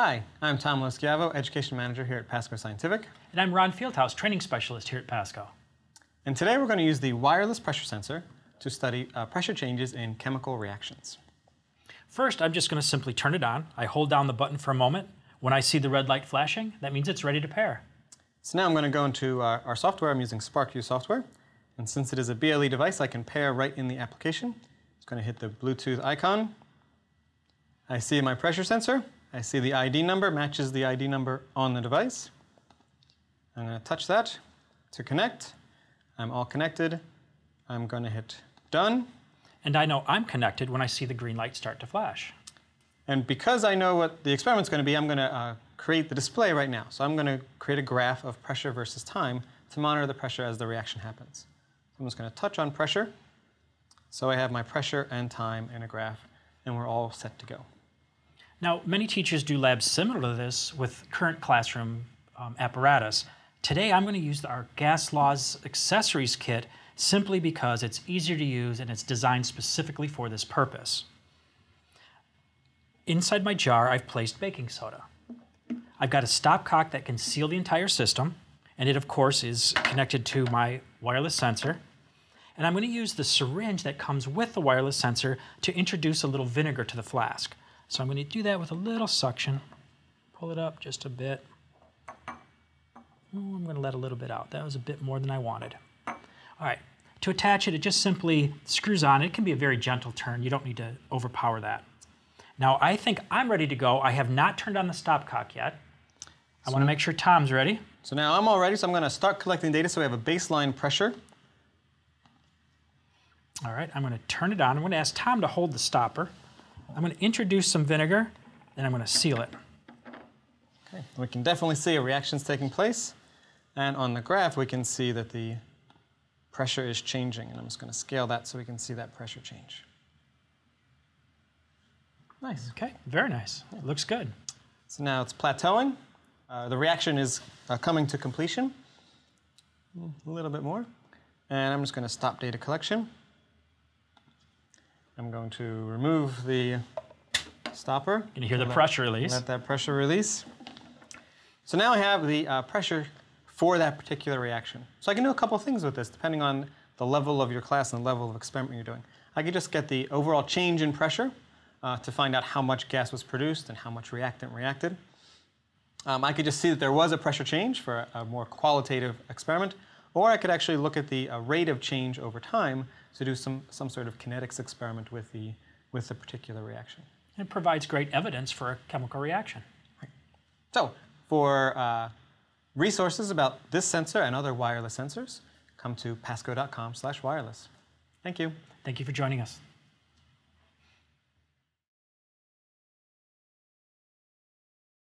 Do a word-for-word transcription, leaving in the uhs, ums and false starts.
Hi, I'm Tom Loschiavo, Education Manager here at PASCO Scientific. And I'm Ron Fieldhouse, Training Specialist here at PASCO. And today we're going to use the wireless pressure sensor to study uh, pressure changes in chemical reactions. First, I'm just going to simply turn it on. I hold down the button for a moment. When I see the red light flashing, that means it's ready to pair. So now I'm going to go into uh, our software. I'm using SparkVue software. And since it is a B L E device, I can pair right in the application. It's going to hit the Bluetooth icon. I see my pressure sensor. I see the I D number matches the I D number on the device. I'm going to touch that to connect. I'm all connected. I'm going to hit done. And I know I'm connected when I see the green light start to flash. And because I know what the experiment's going to be, I'm going to uh, create the display right now. So I'm going to create a graph of pressure versus time to monitor the pressure as the reaction happens. I'm just going to touch on pressure. So I have my pressure and time in a graph, and we're all set to go. Now, many teachers do labs similar to this with current classroom um, apparatus. Today, I'm going to use our Gas Laws Accessories Kit simply because it's easier to use and it's designed specifically for this purpose. Inside my jar, I've placed baking soda. I've got a stopcock that can seal the entire system, and it, of course, is connected to my wireless sensor. And I'm going to use the syringe that comes with the wireless sensor to introduce a little vinegar to the flask. So I'm going to do that with a little suction. Pull it up just a bit. Oh, I'm going to let a little bit out. That was a bit more than I wanted. All right, to attach it, it just simply screws on. It can be a very gentle turn. You don't need to overpower that. Now, I think I'm ready to go. I have not turned on the stopcock yet. I so want to make sure Tom's ready. So now I'm all ready, so I'm going to start collecting data so we have a baseline pressure. All right, I'm going to turn it on. I'm going to ask Tom to hold the stopper. I'm going to introduce some vinegar, and I'm going to seal it. Okay. We can definitely see a reaction's taking place. And on the graph, we can see that the pressure is changing. And I'm just going to scale that so we can see that pressure change. Nice. Okay, very nice. Yeah. It looks good. So now it's plateauing. Uh, the reaction is uh, coming to completion. A little bit more. And I'm just going to stop data collection. I'm going to remove the stopper. You're going to hear the pressure release. Let that pressure release. So now I have the uh, pressure for that particular reaction. So I can do a couple things with this, depending on the level of your class and the level of experiment you're doing. I can just get the overall change in pressure uh, to find out how much gas was produced and how much reactant reacted. Um, I could just see that there was a pressure change for a, a more qualitative experiment. Or I could actually look at the uh, rate of change over time to do some, some sort of kinetics experiment with the, with the particular reaction. It provides great evidence for a chemical reaction. Right. So for uh, resources about this sensor and other wireless sensors, come to pasco dot com slash wireless. Thank you. Thank you for joining us.